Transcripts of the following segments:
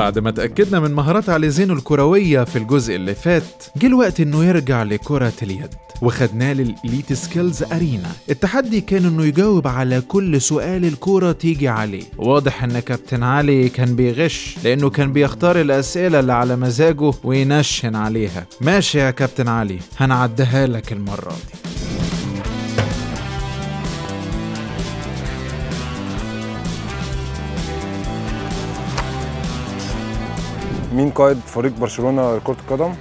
بعد ما تأكدنا من مهارات علي زينو الكروية في الجزء اللي فات، جه الوقت انه يرجع لكرة اليد، وخدناه للإليت سكيلز أرينا. التحدي كان انه يجاوب على كل سؤال الكرة تيجي عليه. واضح ان كابتن علي كان بيغش، لانه كان بيختار الأسئلة اللي على مزاجه وينشن عليها. ماشي يا كابتن علي، هنعديها لك المرة دي. مين قائد فريق برشلونة لكرة القدم؟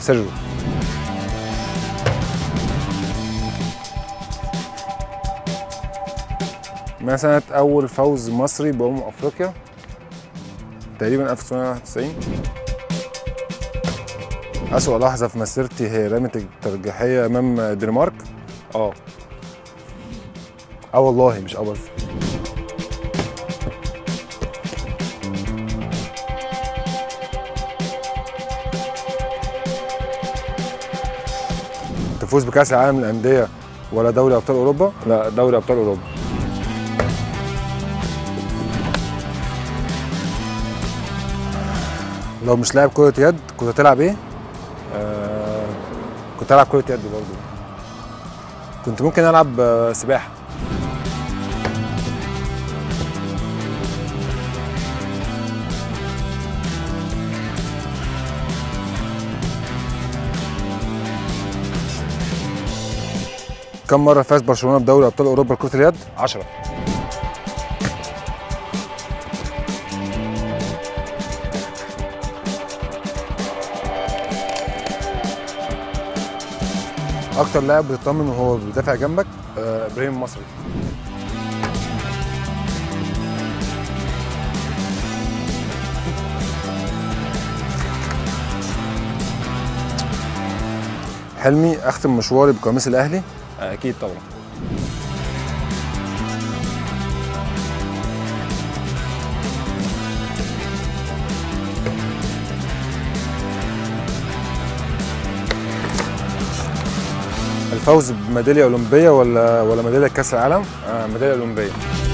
سيرجيو. ما سنة أول فوز مصري بأمم أفريقيا؟ تقريبا 1991. أسوأ لحظة في مسيرتي هي رمية الترجيحية أمام دنمارك. والله مش أبرز. فوز بكأس العالم للأندية ولا دوري أبطال أوروبا؟ لا، دوري أبطال أوروبا. لو مش لاعب كرة يد كنت هتلعب إيه؟ كنت هلعب كرة يد برضه. كنت ممكن ألعب سباحة. كم مرة فاز برشلونة بدوري أبطال أوروبا لكرة اليد؟ 10. أكتر لاعب بتطمن وهو بيدافع جنبك؟ ابراهيم المصري. حلمي أختم مشواري بقميص الأهلي؟ أكيد طبعا. الفوز بميدالية أولمبية ولا ميدالية كأس العالم؟ ميدالية أولمبية.